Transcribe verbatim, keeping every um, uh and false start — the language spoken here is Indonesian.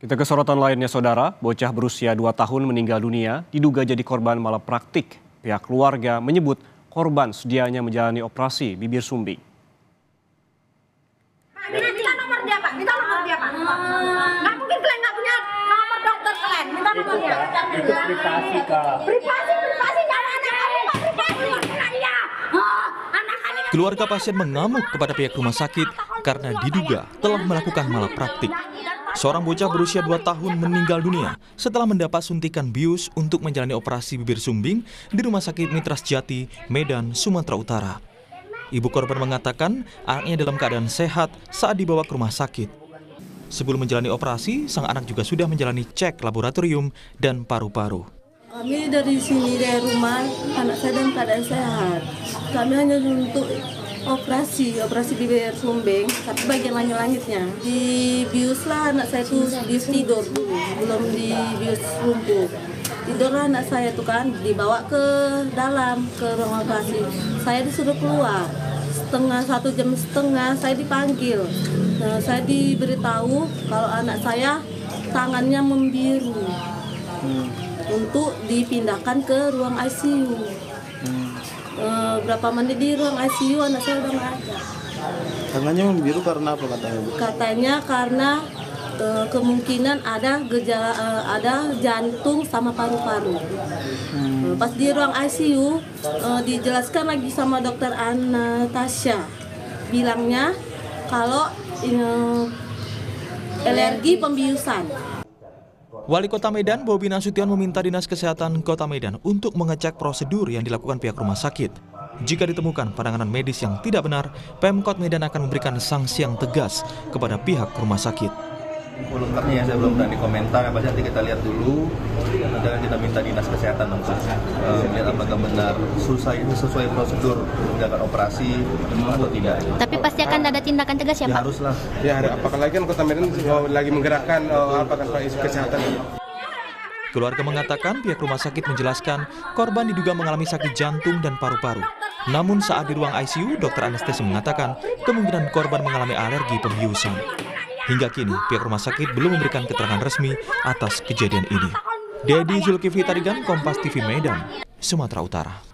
Kita ke sorotan lainnya, Saudara. Bocah berusia dua tahun meninggal dunia diduga jadi korban malapraktik. Pihak keluarga menyebut korban sedianya menjalani operasi bibir sumbing. Minta nomor dia, Pak. Minta nomor dia, Pak. Nggak mungkin kalian nggak punya nomor dokter kalian. Minta nomor dia. Itu privasi, Kak. Privasi, privasi. Jangan anak kamu, Pak. Privasi. Keluarga pasien mengamuk kepada pihak rumah sakit karena diduga telah melakukan malapraktik. Seorang bocah berusia dua tahun meninggal dunia setelah mendapat suntikan bius untuk menjalani operasi bibir sumbing di Rumah Sakit Mitra Sejati, Medan, Sumatera Utara. Ibu korban mengatakan anaknya dalam keadaan sehat saat dibawa ke rumah sakit. Sebelum menjalani operasi, sang anak juga sudah menjalani cek laboratorium dan paru-paru. Kami dari sini, dari rumah, anak saya dalam keadaan sehat. Kami hanya untuk operasi, operasi bibir sumbing, tapi bagian langit-langitnya. Di biuslah anak saya itu tidur, belum di bius lumpuh. Tidurlah anak saya itu kan, dibawa ke dalam, ke ruang operasi. Saya disuruh keluar, setengah satu jam setengah saya dipanggil. Nah, saya diberitahu kalau anak saya tangannya membiru, hmm. untuk dipindahkan ke ruang I C U. Hmm. Berapa menit di ruang I C U anak saya udah nggak ada. Tangannya membiru karena apa katanya? Katanya karena e, kemungkinan ada gejala e, ada jantung sama paru-paru. Hmm. Pas di ruang I C U e, dijelaskan lagi sama dokter Anastasia, bilangnya kalau e, alergi pembiusan. Wali Kota Medan, Bobby Nasution, meminta Dinas Kesehatan Kota Medan untuk mengecek prosedur yang dilakukan pihak rumah sakit. Jika ditemukan penanganan medis yang tidak benar, Pemkot Medan akan memberikan sanksi yang tegas kepada pihak rumah sakit. Lengkapnya saya belum berani komentar, yang pasti nanti kita lihat dulu, dan kita minta Dinas Kesehatan untuk uh, melihat apakah benar sesuai, sesuai prosedur tindakan operasi atau tidak. Tapi pasti akan ada tindakan tegas ya, ya Pak? Haruslah. Ya harus. Apalagi kan Kota Medan lagi menggerakkan uh, apa tanpa isu kesehatan. Keluarga mengatakan pihak rumah sakit menjelaskan korban diduga mengalami sakit jantung dan paru-paru. Namun saat di ruang I C U, dokter anestesi mengatakan kemungkinan korban mengalami alergi pembiusan. Hingga kini, pihak rumah sakit belum memberikan keterangan resmi atas kejadian ini. Dedi Zulkifli Tardigan, Kompas T V Medan, Sumatera Utara.